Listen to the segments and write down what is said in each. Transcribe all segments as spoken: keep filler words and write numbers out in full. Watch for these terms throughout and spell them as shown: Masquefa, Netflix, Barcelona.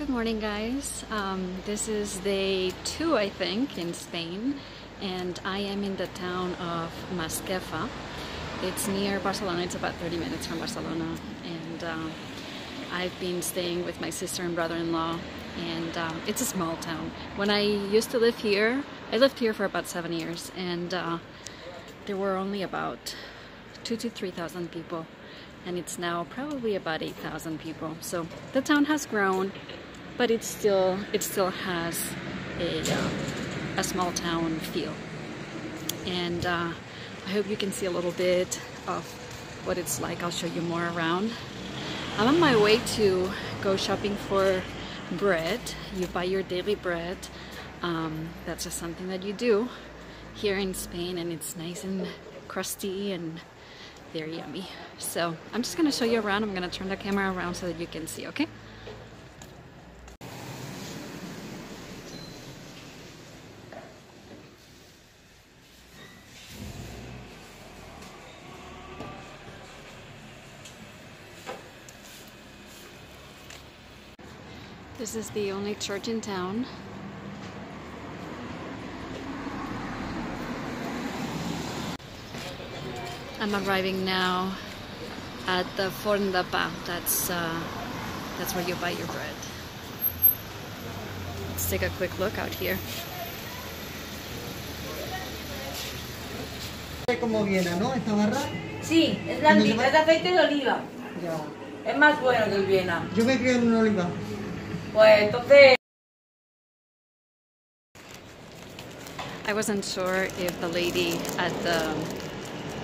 Good morning, guys. Um, this is day two, I think, in Spain, and I am in the town of Masquefa. It's near Barcelona. It's about thirty minutes from Barcelona, and uh, I've been staying with my sister and brother-in-law, and um, it's a small town. When I used to live here, I lived here for about seven years, and uh, there were only about two to three thousand people. And it's now probably about eight thousand people. So the town has grown, but it still it still has a, uh, a small town feel. And uh, I hope you can see a little bit of what it's like. I'll show you more around. I'm on my way to go shopping for bread. You buy your daily bread. Um, that's just something that you do here in Spain, and it's nice and crusty and they're yummy. So I'm just gonna show you around. I'm gonna turn the camera around so that you can see, okay? This is the only church in town. I'm arriving now at the forn de pa. That's uh, that's where you buy your bread. Let's take a quick look out here. ¿Cómo viene, no? Esta barra. Sí, es blandita, es de aceite de oliva. Ya. Es más bueno que el Viena. Yo me crié en una oliva. Pues entonces. I wasn't sure if the lady at the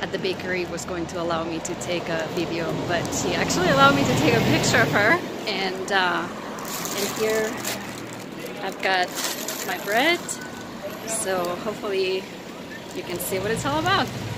at the bakery was going to allow me to take a video, but she actually allowed me to take a picture of her. And uh, and here I've got my bread, so hopefully you can see what it's all about.